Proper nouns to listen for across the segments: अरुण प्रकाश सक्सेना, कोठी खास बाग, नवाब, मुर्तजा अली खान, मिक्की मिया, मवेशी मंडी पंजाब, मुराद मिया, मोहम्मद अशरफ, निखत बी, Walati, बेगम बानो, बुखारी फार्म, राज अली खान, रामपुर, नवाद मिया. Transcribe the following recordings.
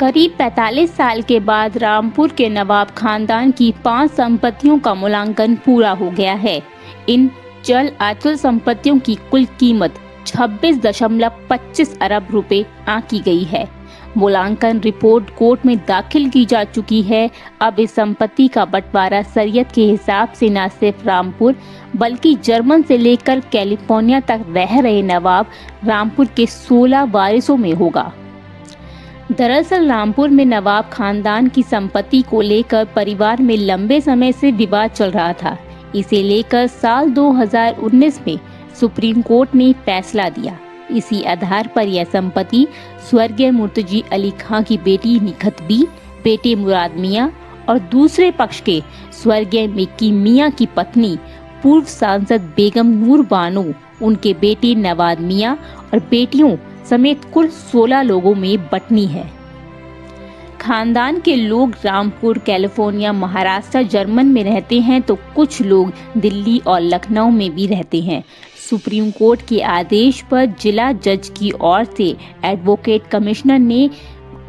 करीब 45 साल के बाद रामपुर के नवाब खानदान की 5 संपत्तियों का मूल्यांकन पूरा हो गया है। इन चल अचल संपत्तियों की कुल कीमत 26.25 अरब रुपए आंकी गई है। मूल्यांकन रिपोर्ट कोर्ट में दाखिल की जा चुकी है। अब इस संपत्ति का बंटवारा शरीयत के हिसाब से न सिर्फ रामपुर बल्कि जर्मन से लेकर कैलिफोर्निया तक रह रहे नवाब रामपुर के 16 वारिसों में होगा। दरअसल रामपुर में नवाब खानदान की संपत्ति को लेकर परिवार में लंबे समय से विवाद चल रहा था। इसे लेकर साल 2019 में सुप्रीम कोर्ट ने फैसला दिया। इसी आधार पर यह संपत्ति स्वर्गीय मुर्तजा अली खान की बेटी निखत बी, बेटे मुराद मिया और दूसरे पक्ष के स्वर्गीय मिक्की मिया की पत्नी पूर्व सांसद बेगम बानो, उनके बेटे नवाद मिया और बेटियों समेत कुल 16 लोगों में बंटनी है। खानदान के लोग रामपुर, कैलिफोर्निया, महाराष्ट्र, जर्मन में रहते हैं तो कुछ लोग दिल्ली और लखनऊ में भी रहते हैं। सुप्रीम कोर्ट के आदेश पर जिला जज की ओर से एडवोकेट कमिश्नर ने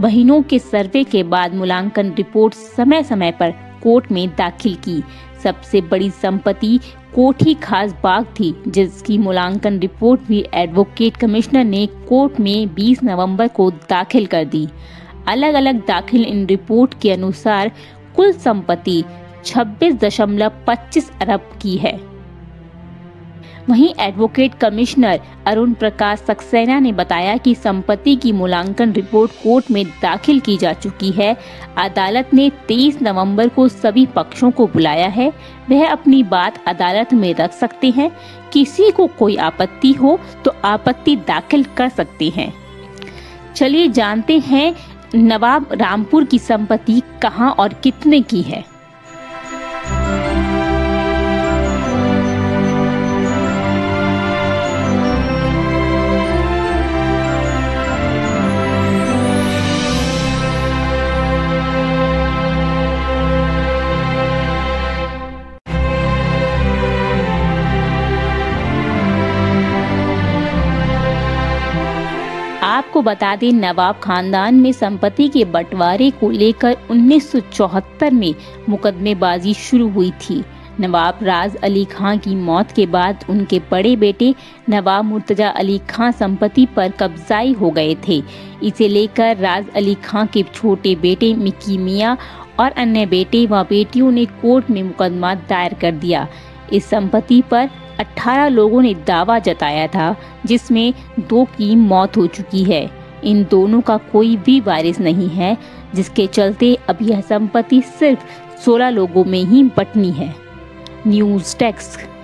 महीनों के सर्वे के बाद मूल्यांकन रिपोर्ट समय समय पर कोर्ट में दाखिल की। सबसे बड़ी संपत्ति कोठी खास बाग थी, जिसकी मूल्यांकन रिपोर्ट भी एडवोकेट कमिश्नर ने कोर्ट में 20 नवंबर को दाखिल कर दी। अलग अलग दाखिल इन रिपोर्ट के अनुसार कुल संपत्ति 26.25 अरब की है। वहीं एडवोकेट कमिश्नर अरुण प्रकाश सक्सेना ने बताया कि संपत्ति की मूल्यांकन रिपोर्ट कोर्ट में दाखिल की जा चुकी है। अदालत ने 23 नवंबर को सभी पक्षों को बुलाया है। वह अपनी बात अदालत में रख सकते हैं। किसी को कोई आपत्ति हो तो आपत्ति दाखिल कर सकते हैं। चलिए जानते हैं नवाब रामपुर की संपत्ति कहां और कितने की है। आपको बता दें, नवाब खानदान में संपत्ति के बंटवारे को लेकर 1974 में मुकदमेबाजी शुरू हुई थी। नवाब राज अली खान की मौत के बाद उनके बड़े बेटे नवाब मुर्तजा अली खान संपत्ति पर कब्जाई हो गए थे। इसे लेकर राज अली खान के छोटे बेटे मिक्की मिया और अन्य बेटे व बेटियों ने कोर्ट में मुकदमा दायर कर दिया। इस संपत्ति पर 18 लोगों ने दावा जताया था, जिसमें 2 की मौत हो चुकी है। इन दोनों का कोई भी वारिस नहीं है, जिसके चलते अब यह संपत्ति सिर्फ 16 लोगों में ही बंटनी है। News desk.